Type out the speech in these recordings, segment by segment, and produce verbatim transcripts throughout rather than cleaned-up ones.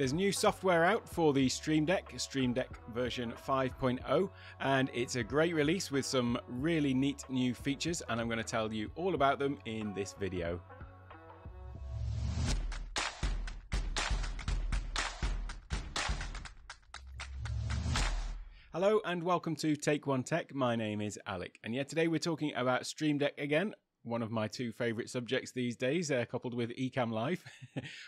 There's new software out for the Stream Deck, Stream Deck version five point oh, and it's a great release with some really neat new features, and I'm going to tell you all about them in this video. Hello and welcome to Take One Tech. My name is Alec, and yeah, today we're talking about Stream Deck again. One of my two favorite subjects these days, uh, coupled with Ecamm Live.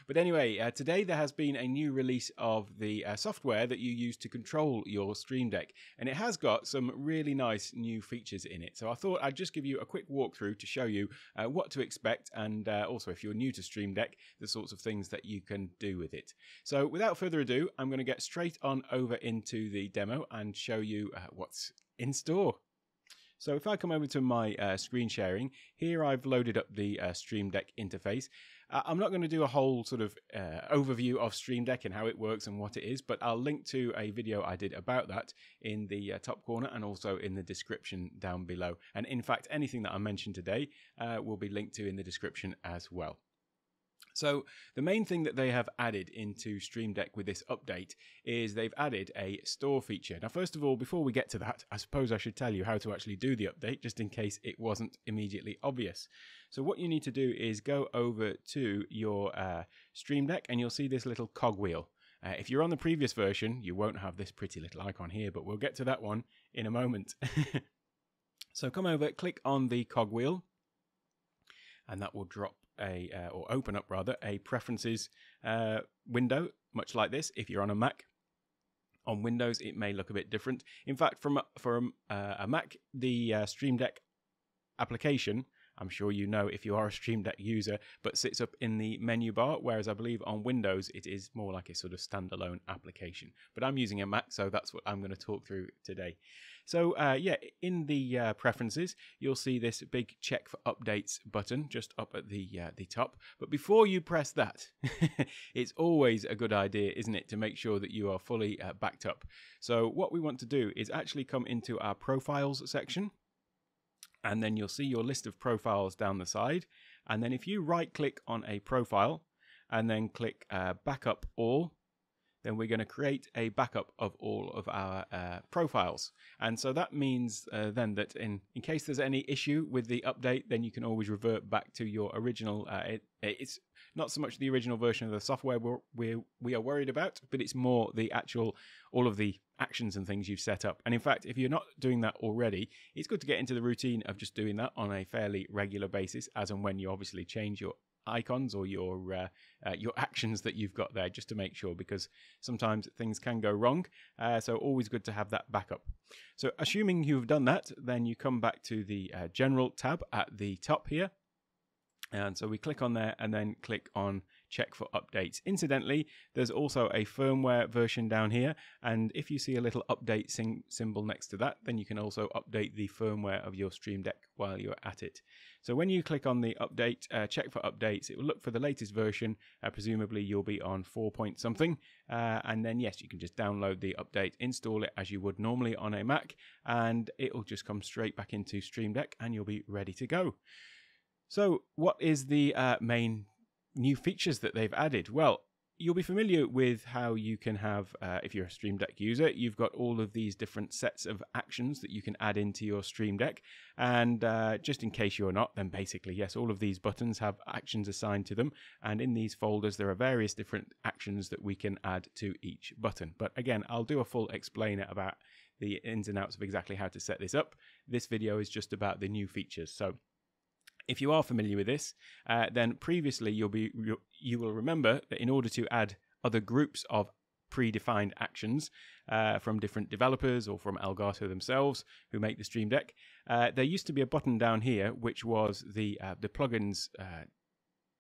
But anyway, uh, today there has been a new release of the uh, software that you use to control your Stream Deck, and it has got some really nice new features in it. So I thought I'd just give you a quick walkthrough to show you uh, what to expect, and uh, also if you're new to Stream Deck, the sorts of things that you can do with it. So without further ado, I'm going to get straight on over into the demo and show you uh, what's in store. So if I come over to my uh, screen sharing, here I've loaded up the uh, Stream Deck interface. Uh, I'm not going to do a whole sort of uh, overview of Stream Deck and how it works and what it is, but I'll link to a video I did about that in the uh, top corner and also in the description down below. And in fact, anything that I mentioned today uh, will be linked to in the description as well. So the main thing that they have added into Stream Deck with this update is they've added a store feature. Now, first of all, before we get to that, I suppose I should tell you how to actually do the update, just in case it wasn't immediately obvious. So what you need to do is go over to your uh, Stream Deck, and you'll see this little cogwheel. Uh, if you're on the previous version, you won't have this pretty little icon here, but we'll get to that one in a moment. So come over, click on the cogwheel, and that will drop A, uh, or open up rather a preferences uh, window, much like this if you're on a Mac. On Windows it may look a bit different. In fact, from from uh, a Mac, the uh, Stream Deck application, I'm sure you know if you are a Stream Deck user, but sits up in the menu bar, whereas I believe on Windows it is more like a sort of standalone application. But I'm using a Mac, so that's what I'm going to talk through today. So uh, yeah, in the uh, preferences, you'll see this big check for updates button just up at the, uh, the top. But before you press that, it's always a good idea, isn't it, to make sure that you are fully uh, backed up. So what we want to do is actually come into our profiles section, and then you'll see your list of profiles down the side. And then if you right click on a profile and then click uh, backup all, then we're going to create a backup of all of our uh, profiles. And so that means uh, then that in, in case there's any issue with the update, then you can always revert back to your original. Uh, it, it's not so much the original version of the software we're, we're, we are worried about, but it's more the actual, all of the actions and things you've set up. And in fact, if you're not doing that already, it's good to get into the routine of just doing that on a fairly regular basis, as and when you obviously change your icons or your uh, uh, your actions that you've got there, just to make sure, because sometimes things can go wrong, uh, so always good to have that backup. So assuming you've done that, then you come back to the uh, general tab at the top here, and so we click on there and then click on check for updates. Incidentally, there's also a firmware version down here, and if you see a little update symbol next to that, then you can also update the firmware of your Stream Deck while you're at it. So when you click on the update, uh, check for updates, it will look for the latest version. Uh, presumably you'll be on four point something, uh, and then yes, you can just download the update, install it as you would normally on a Mac, and it'll just come straight back into Stream Deck and you'll be ready to go. So what is the uh, main new features that they've added? Well, you'll be familiar with how you can have, uh, if you're a Stream Deck user, you've got all of these different sets of actions that you can add into your Stream Deck. And uh, just in case you're not, then basically, yes, all of these buttons have actions assigned to them. And in these folders, there are various different actions that we can add to each button. But again, I'll do a full explainer about the ins and outs of exactly how to set this up. This video is just about the new features. So if you are familiar with this, uh, then previously you'll be you will remember that in order to add other groups of predefined actions uh, from different developers or from Elgato themselves who make the Stream Deck, uh, there used to be a button down here which was the uh, the plugins uh,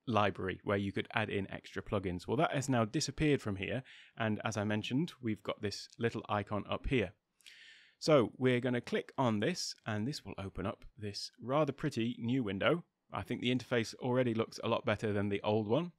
library where you could add in extra plugins. Well, that has now disappeared from here, and as I mentioned, we've got this little icon up here. So we're going to click on this, and this will open up this rather pretty new window. I think the interface already looks a lot better than the old one.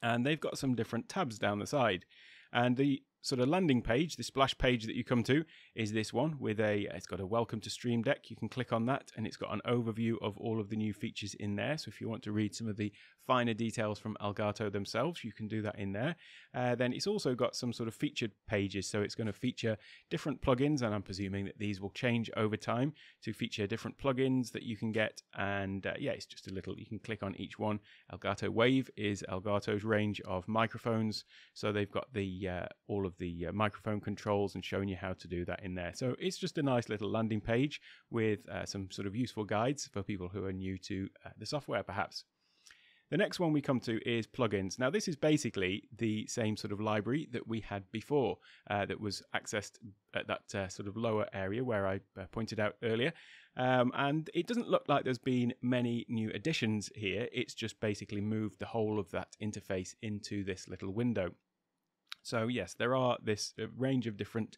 And they've got some different tabs down the side. And the sort of landing page, the splash page that you come to, is this one with a, it's got a welcome to Stream Deck. You can click on that and it's got an overview of all of the new features in there. So if you want to read some of the finer details from Elgato themselves, you can do that in there. Uh, then it's also got some sort of featured pages. So it's going to feature different plugins, and I'm presuming that these will change over time to feature different plugins that you can get. And uh, yeah, it's just a little, you can click on each one. Elgato Wave is Elgato's range of microphones. So they've got the uh, all of the uh, microphone controls and showing you how to do that in there. So it's just a nice little landing page with uh, some sort of useful guides for people who are new to uh, the software perhaps. The next one we come to is plugins. Now this is basically the same sort of library that we had before, uh, that was accessed at that uh, sort of lower area where I uh, pointed out earlier. Um, and it doesn't look like there's been many new additions here. It's just basically moved the whole of that interface into this little window. So yes, there are this range of different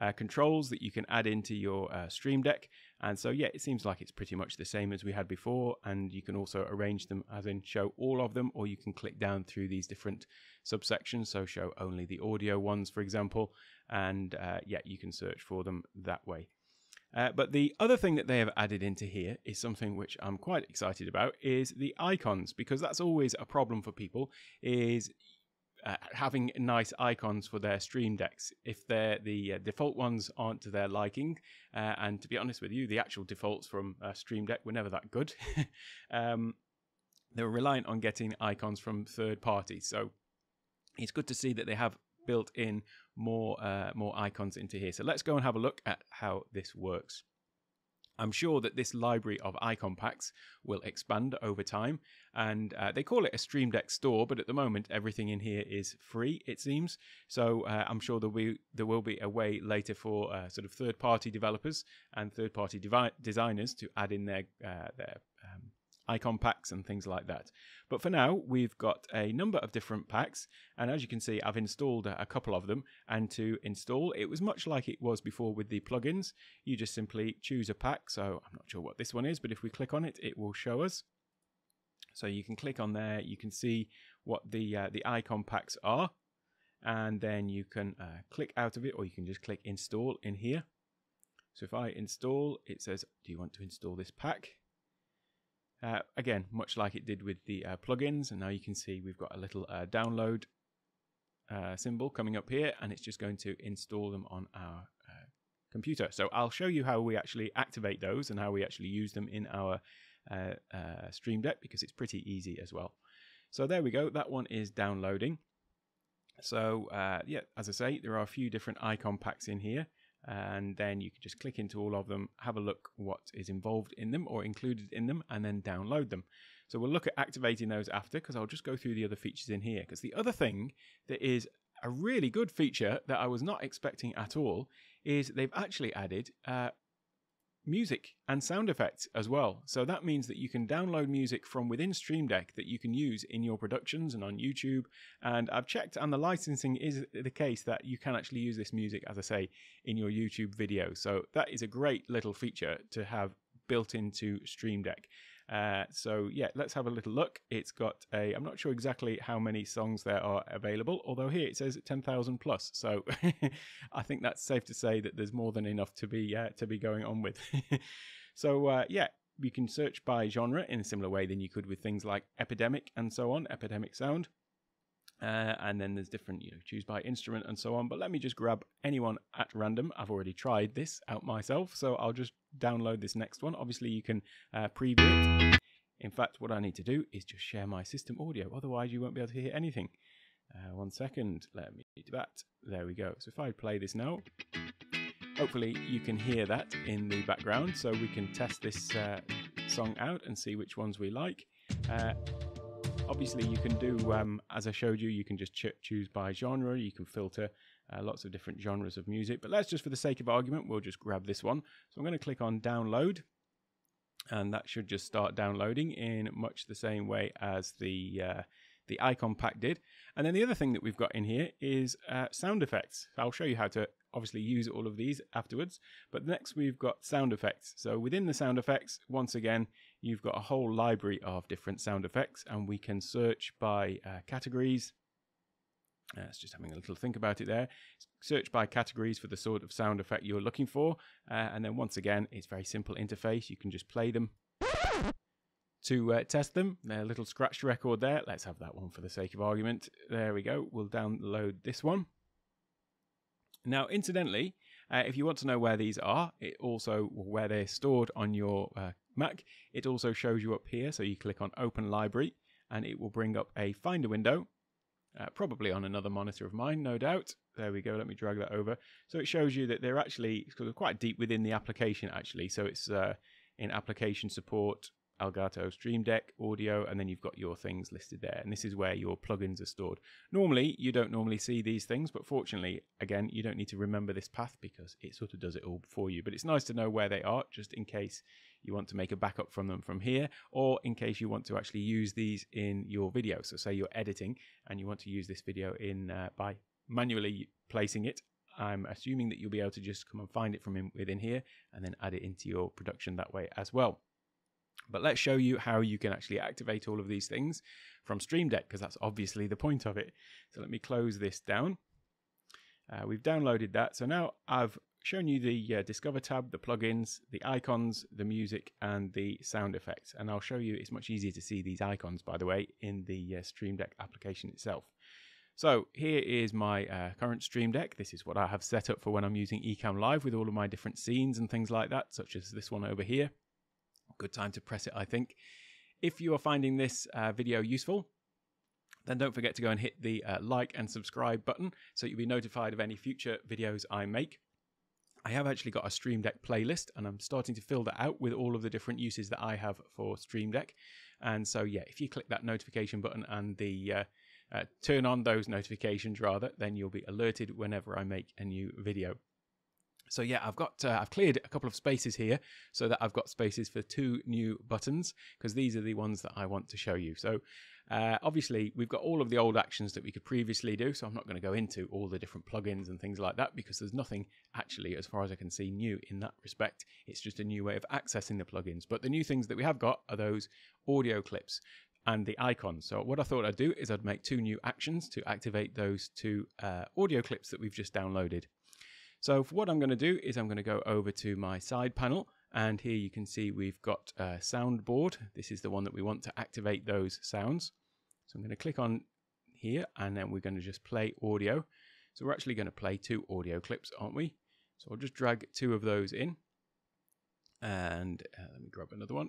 uh, controls that you can add into your uh, Stream Deck. And so yeah, it seems like it's pretty much the same as we had before. And you can also arrange them as in show all of them, or you can click down through these different subsections. So show only the audio ones, for example. And uh, yeah, you can search for them that way. Uh, but the other thing that they have added into here is something which I'm quite excited about, is the icons, because that's always a problem for people, is Uh, having nice icons for their Stream Decks. If they're the uh, default ones aren't to their liking, uh, and to be honest with you, the actual defaults from uh, Stream Deck were never that good. um, they were reliant on getting icons from third parties. So it's good to see that they have built in more, uh, more icons into here. So let's go and have a look at how this works. I'm sure that this library of icon packs will expand over time, and uh, they call it a Stream Deck store, but at the moment everything in here is free, it seems. So uh, I'm sure there will, there will be a way later for uh, sort of third-party developers and third-party designers to add in their, uh, their um, icon packs and things like that. But for now, we've got a number of different packs, and as you can see, I've installed a couple of them. And to install, it was much like it was before with the plugins. You just simply choose a pack. So I'm not sure what this one is, but if we click on it, it will show us. So you can click on there, you can see what the uh, the icon packs are, and then you can uh, click out of it, or you can just click install in here. So if I install, it says, do you want to install this pack? Uh, again, much like it did with the uh, plugins, and now you can see we've got a little uh, download uh, symbol coming up here, and it's just going to install them on our uh, computer. So I'll show you how we actually activate those and how we actually use them in our uh, uh, Stream Deck, because it's pretty easy as well. So there we go, that one is downloading. So uh, yeah, as I say, there are a few different icon packs in here. And then you can just click into all of them, have a look what is involved in them or included in them, and then download them. So we'll look at activating those after, because I'll just go through the other features in here. Because the other thing that is a really good feature that I was not expecting at all is they've actually added uh, music and sound effects as well. So that means that you can download music from within Stream Deck that you can use in your productions and on YouTube. And I've checked, and the licensing is the case that you can actually use this music, as I say, in your YouTube video. So that is a great little feature to have built into Stream Deck. Uh, so yeah, let's have a little look. It's got a, I'm not sure exactly how many songs there are available, although here it says ten thousand plus. So I think that's safe to say that there's more than enough to be, uh, to be going on with. So uh, yeah, you can search by genre in a similar way than you could with things like Epidemic and so on, Epidemic Sound. Uh, and then there's different, you know, choose by instrument and so on. But let me just grab anyone at random. I've already tried this out myself, so I'll just download this next one. Obviously, you can uh, preview it. In fact, what I need to do is just share my system audio. Otherwise, you won't be able to hear anything. Uh, one second. Let me do that. There we go. So if I play this now, hopefully you can hear that in the background. So we can test this uh, song out and see which ones we like. Uh, Obviously, you can do, um, as I showed you, you can just ch choose by genre. You can filter uh, lots of different genres of music. But let's just, for the sake of argument, we'll just grab this one. So I'm going to click on download. And that should just start downloading in much the same way as the, uh, the icon pack did. And then the other thing that we've got in here is uh, sound effects. I'll show you how to obviously use all of these afterwards. But next, we've got sound effects. So within the sound effects, once again, you've got a whole library of different sound effects, and we can search by uh, categories Uh, it's just having a little think about it there. Search by categories for the sort of sound effect you're looking for. Uh, and then once again, it's very simple interface. You can just play them to uh, test them. A little scratched record there. Let's have that one for the sake of argument. There we go. We'll download this one. Now, incidentally, uh, if you want to know where these are, it also where they're stored on your uh, Mac, it also shows you up here. So you click on Open Library and it will bring up a Finder window. Uh, probably on another monitor of mine, no doubt. There we go. Let me drag that over. So it shows you that they're actually sort of quite deep within the application, actually. So it's uh, in application support, Elgato, Stream Deck, audio, and then you've got your things listed there. And this is where your plugins are stored. Normally, you don't normally see these things, but fortunately, again, you don't need to remember this path because it sort of does it all for you. But it's nice to know where they are, just in case you want to make a backup from them from here, or in case you want to actually use these in your video. So say you're editing and you want to use this video in uh, by manually placing it. I'm assuming that you'll be able to just come and find it from in, within here and then add it into your production that way as well. But let's show you how you can actually activate all of these things from Stream Deck, because that's obviously the point of it. So let me close this down. Uh, we've downloaded that. So now I've shown you the uh, Discover tab, the plugins, the icons, the music, and the sound effects. And I'll show you, it's much easier to see these icons, by the way, in the uh, Stream Deck application itself. So here is my uh, current Stream Deck. This is what I have set up for when I'm using Ecamm Live with all of my different scenes and things like that, such as this one over here. Good time to press it, I think. If you are finding this uh, video useful, then don't forget to go and hit the uh, like and subscribe button so you'll be notified of any future videos I make. I have actually got a Stream Deck playlist and I'm starting to fill that out with all of the different uses that I have for Stream Deck. And so, yeah, if you click that notification button and the uh, uh, turn on those notifications rather, then you'll be alerted whenever I make a new video. So yeah, I've got uh, I've cleared a couple of spaces here so that I've got spaces for two new buttons because these are the ones that I want to show you. So uh, obviously we've got all of the old actions that we could previously do. So I'm not going to go into all the different plugins and things like that because there's nothing actually, as far as I can see, new in that respect. It's just a new way of accessing the plugins. But the new things that we have got are those audio clips and the icons. So what I thought I'd do is I'd make two new actions to activate those two uh, audio clips that we've just downloaded. So for what I'm going to do is I'm going to go over to my side panel, and here you can see we've got a soundboard. This is the one that we want to activate those sounds. So I'm going to click on here and then we're going to just play audio. So we're actually going to play two audio clips, aren't we? So I'll just drag two of those in and uh, let me grab another one.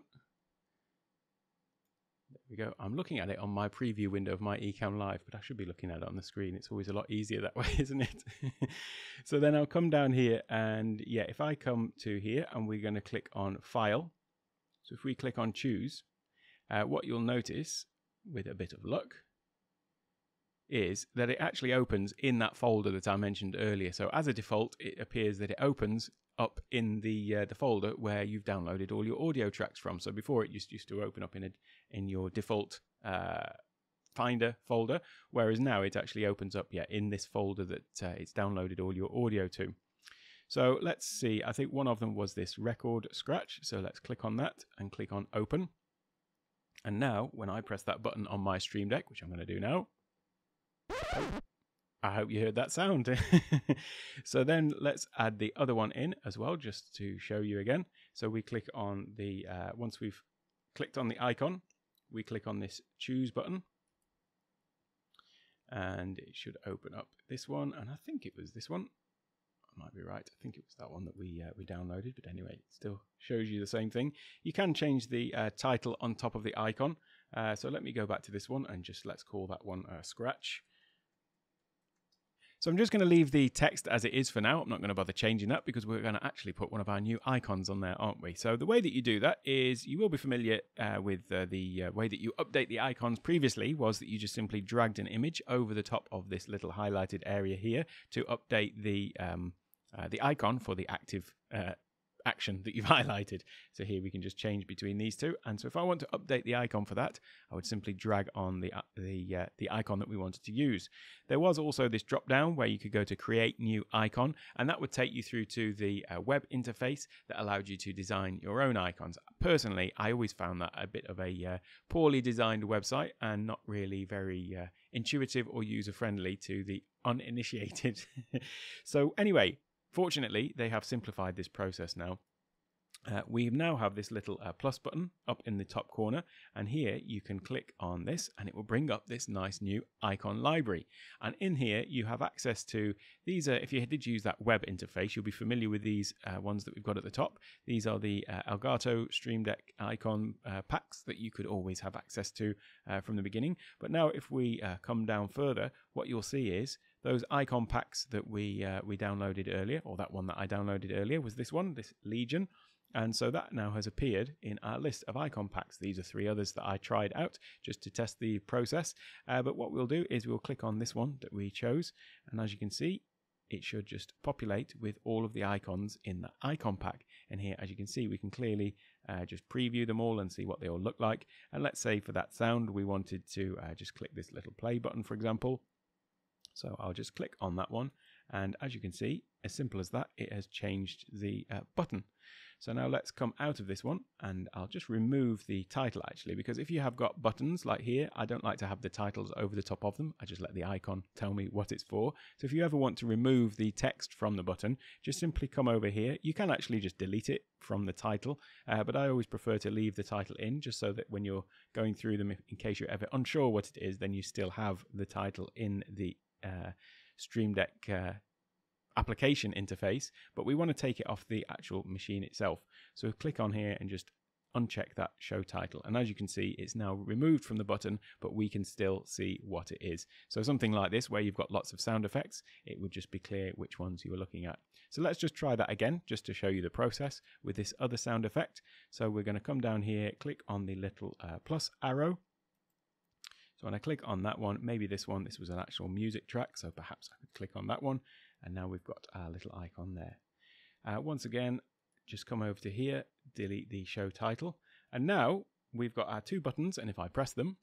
There we go. I'm looking at it on my preview window of my Ecamm Live, but I should be looking at it on the screen. It's always a lot easier that way, isn't it? So then I'll come down here and yeah, if I come to here and we're going to click on File. So if we click on Choose, uh, what you'll notice with a bit of luck is that it actually opens in that folder that I mentioned earlier. So as a default, it appears that it opens up in the uh, the folder where you've downloaded all your audio tracks from. So before it used, used to open up in a, in your default uh, Finder folder, whereas now it actually opens up yeah in this folder that uh, it's downloaded all your audio to. So let's see. I think one of them was this record scratch. So let's click on that and click on Open. And now when I press that button on my Stream Deck, which I'm going to do now. Oh. I hope you heard that sound. So then let's add the other one in as well, just to show you again. So we click on the, uh, once we've clicked on the icon, we click on this Choose button. And it should open up this one. And I think it was this one. I might be right. I think it was that one that we, uh, we downloaded. But anyway, it still shows you the same thing. You can change the uh, title on top of the icon. Uh, so let me go back to this one and just let's call that one uh, Scratch. So I'm just going to leave the text as it is for now. I'm not going to bother changing that because we're going to actually put one of our new icons on there, aren't we? So the way that you do that is you will be familiar uh, with uh, the uh, way that you update the icons previously was that you just simply dragged an image over the top of this little highlighted area here to update the um, uh, the icon for the active uh, action that you've highlighted. So here we can just change between these two. And so if I want to update the icon for that, I would simply drag on the, the, uh, the icon that we wanted to use. There was also this drop down where you could go to create new icon, and that would take you through to the uh, web interface that allowed you to design your own icons. Personally, I always found that a bit of a uh, poorly designed website and not really very uh, intuitive or user-friendly to the uninitiated. So anyway, fortunately, they have simplified this process now. Uh, we now have this little uh, plus button up in the top corner, and here you can click on this and it will bring up this nice new icon library. And in here you have access to these, uh, if you did use that web interface, you'll be familiar with these uh, ones that we've got at the top. These are the uh, Elgato Stream Deck icon uh, packs that you could always have access to uh, from the beginning. But now if we uh, come down further, what you'll see is those icon packs that we, uh, we downloaded earlier, or that one that I downloaded earlier was this one, this Legion. And so that now has appeared in our list of icon packs. These are three others that I tried out just to test the process. Uh, but what we'll do is we'll click on this one that we chose. And as you can see, it should just populate with all of the icons in the icon pack. And here, as you can see, we can clearly uh, just preview them all and see what they all look like. And let's say for that sound, we wanted to uh, just click this little play button, for example. So I'll just click on that one. And as you can see, as simple as that, it has changed the uh, button. So now let's come out of this one, and I'll just remove the title actually, because if you have got buttons like here, I don't like to have the titles over the top of them. I just let the icon tell me what it's for. So if you ever want to remove the text from the button, just simply come over here. You can actually just delete it from the title, uh, but I always prefer to leave the title in just so that when you're going through them, in case you're ever unsure what it is, then you still have the title in the uh, Stream Deck uh, application interface, but we want to take it off the actual machine itself. So click on here and just uncheck that show title. And as you can see, it's now removed from the button, but we can still see what it is. So something like this, where you've got lots of sound effects, it would just be clear which ones you were looking at. So let's just try that again, just to show you the process with this other sound effect. So we're going to come down here, click on the little uh, plus arrow. So when I click on that one, maybe this one, this was an actual music track. So perhaps I could click on that one. And now we've got our little icon there. Uh, once again, just come over to here, delete the show title. And now we've got our two buttons, and if I press them,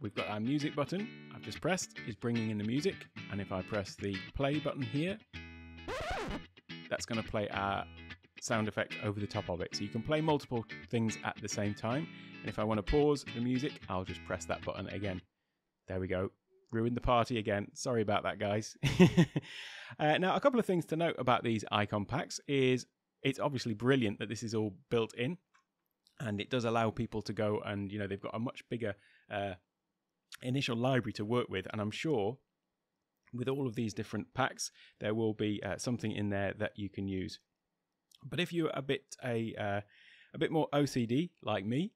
we've got our music button I've just pressed is bringing in the music. And if I press the play button here, that's gonna play our sound effect over the top of it. So you can play multiple things at the same time. And if I wanna pause the music, I'll just press that button again. There we go. Ruined the party again. Sorry about that, guys. uh, now, a couple of things to note about these icon packs is it's obviously brilliant that this is all built in, and it does allow people to go and, you know, they've got a much bigger uh, initial library to work with. And I'm sure with all of these different packs, there will be uh, something in there that you can use. But if you're a bit a... Uh, A bit more O C D like me,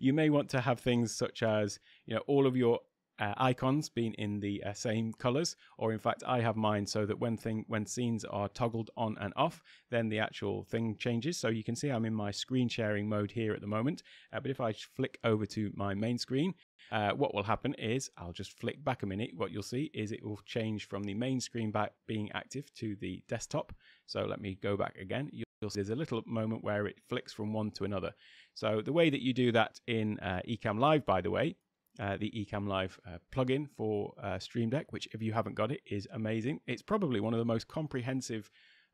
you may want to have things such as, you know, all of your Uh, icons being in the uh, same colors, or in fact I have mine so that when thing when scenes are toggled on and off, then the actual thing changes. So you can see I'm in my screen sharing mode here at the moment, uh, but if I flick over to my main screen, uh, what will happen is I'll just flick back a minute. What you'll see is it will change from the main screen back being active to the desktop. So let me go back again. You'll see there's a little moment where it flicks from one to another. So the way that you do that in uh, Ecamm Live, by the way, Uh, the Ecamm Live uh, plugin for uh, Stream Deck, which if you haven't got it is amazing. It's probably one of the most comprehensive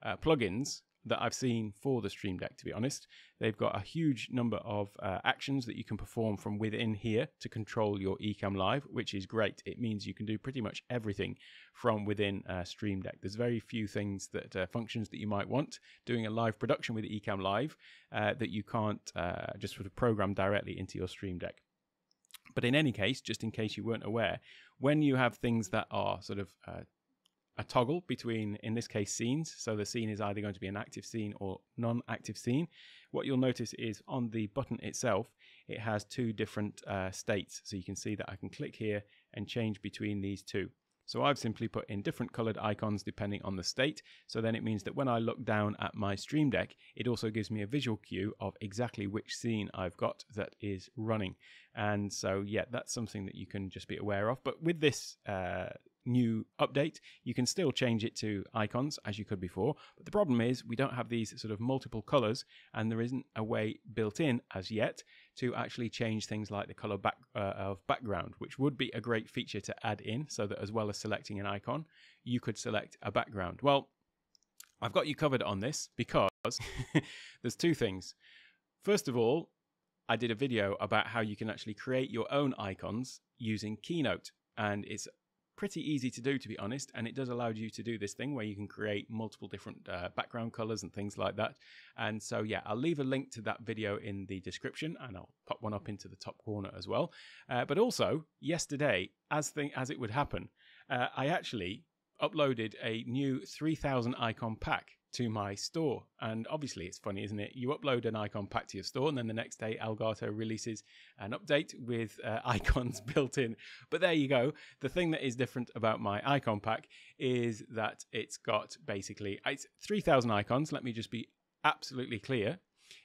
uh, plugins that I've seen for the Stream Deck, to be honest. They've got a huge number of uh, actions that you can perform from within here to control your Ecamm Live, which is great. It means you can do pretty much everything from within uh, Stream Deck. There's very few things that uh, functions that you might want doing a live production with Ecamm Live uh, that you can't uh, just sort of program directly into your Stream Deck. But in any case, just in case you weren't aware, when you have things that are sort of uh, a toggle between, in this case, scenes, so the scene is either going to be an active scene or non-active scene, what you'll notice is on the button itself, it has two different uh, states. So you can see that I can click here and change between these two. So I've simply put in different colored icons depending on the state. So then it means that when I look down at my Stream Deck, it also gives me a visual cue of exactly which scene I've got that is running. And so, yeah, that's something that you can just be aware of. But with this uh, new update, you can still change it to icons as you could before. But the problem is we don't have these sort of multiple colors, and there isn't a way built in as yet to actually change things like the color back, uh, of background, which would be a great feature to add in, so that as well as selecting an icon, you could select a background. Well, I've got you covered on this because there's two things. First of all, I did a video about how you can actually create your own icons using Keynote, and it's pretty easy to do, to be honest, and it does allow you to do this thing where you can create multiple different uh, background colors and things like that. And so yeah, I'll leave a link to that video in the description, and I'll pop one up into the top corner as well. Uh, but also yesterday, as thing as it would happen, uh, I actually uploaded a new three thousand icon pack to my store. And obviously it's funny, isn't it? You upload an icon pack to your store, and then the next day Elgato releases an update with uh, icons built in. But there you go. The thing that is different about my icon pack is that it's got basically it's three thousand icons. Let me just be absolutely clear.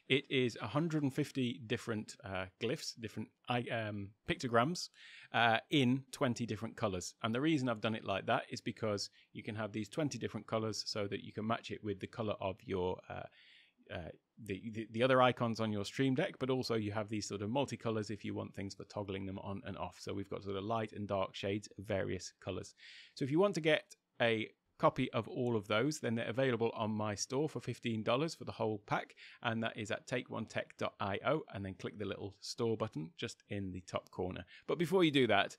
It is one hundred fifty different uh, glyphs, different um, pictograms uh, in twenty different colors. And the reason I've done it like that is because you can have these twenty different colors so that you can match it with the color of your uh, uh, the, the, the other icons on your Stream Deck, but also you have these sort of multicolors if you want things for toggling them on and off. So we've got sort of light and dark shades of various colors. So if you want to get a copy of all of those, then they're available on my store for fifteen dollars for the whole pack, and that is at take one tech dot i o, and then click the little store button just in the top corner. But before you do that,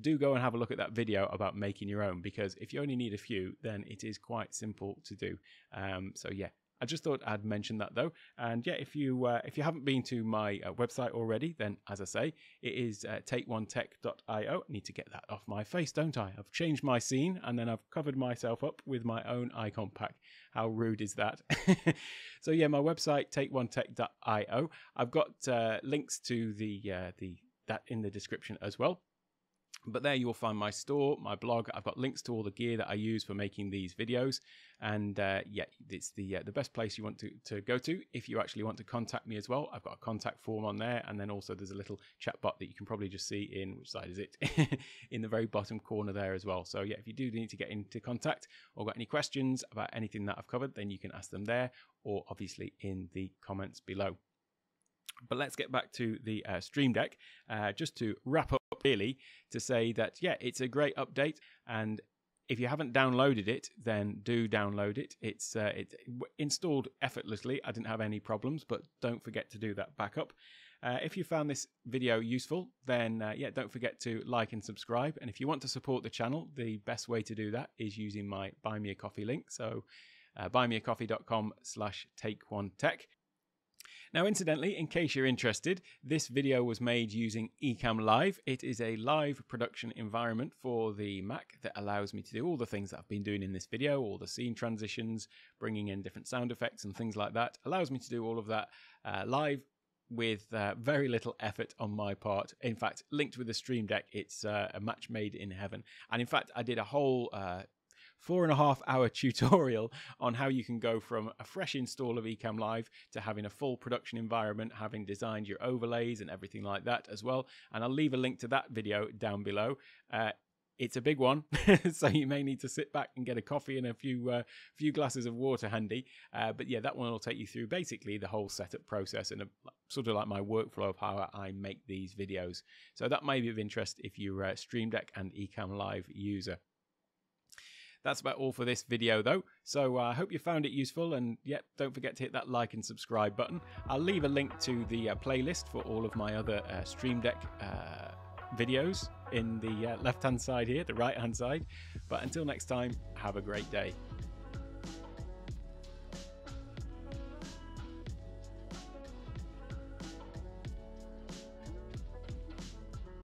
do go and have a look at that video about making your own, because if you only need a few, then it is quite simple to do. Um, so yeah, I just thought I'd mention that though. And yeah, if you uh, if you haven't been to my uh, website already, then as I say, it is uh, take one tech dot i o. I need to get that off my face, don't I? I've changed my scene, and then I've covered myself up with my own icon pack. How rude is that? So yeah, my website, take one tech dot i o. I've got uh, links to the uh, the that in the description as well. But there you will find my store, my blog. I've got links to all the gear that I use for making these videos. And uh, yeah, it's the uh, the best place you want to, to go to if you actually want to contact me as well. I've got a contact form on there. And then also there's a little chat bot that you can probably just see in, which side is it? in the very bottom corner there as well. So yeah, if you do need to get into contact or got any questions about anything that I've covered, then you can ask them there, or obviously in the comments below. But let's get back to the uh, Stream Deck, uh, just to wrap up really, to say that, yeah, it's a great update, and if you haven't downloaded it, then do download it. It's, uh, it's installed effortlessly. I didn't have any problems, but don't forget to do that backup. Uh, if you found this video useful, then uh, yeah, don't forget to like and subscribe. And if you want to support the channel, the best way to do that is using my Buy Me A Coffee link. So uh, buy me a coffee dot com slash take one tech. Now, incidentally, in case you're interested, this video was made using Ecamm Live. It is a live production environment for the Mac that allows me to do all the things that I've been doing in this video, all the scene transitions, bringing in different sound effects and things like that. Allows me to do all of that uh, live with uh, very little effort on my part. In fact, linked with the Stream Deck, it's uh, a match made in heaven. And in fact, I did a whole uh, four and a half hour tutorial on how you can go from a fresh install of Ecamm Live to having a full production environment, having designed your overlays and everything like that as well. And I'll leave a link to that video down below. Uh, it's a big one, so you may need to sit back and get a coffee and a few uh, few glasses of water handy. Uh, but yeah, that one will take you through basically the whole setup process and a, sort of like my workflow of how I make these videos. So that may be of interest if you're a Stream Deck and Ecamm Live user. That's about all for this video though, so I uh, hope you found it useful, and yep, don't forget to hit that like and subscribe button. I'll leave a link to the uh, playlist for all of my other uh, Stream Deck uh, videos in the uh, left hand side here, the right hand side. But until next time, have a great day.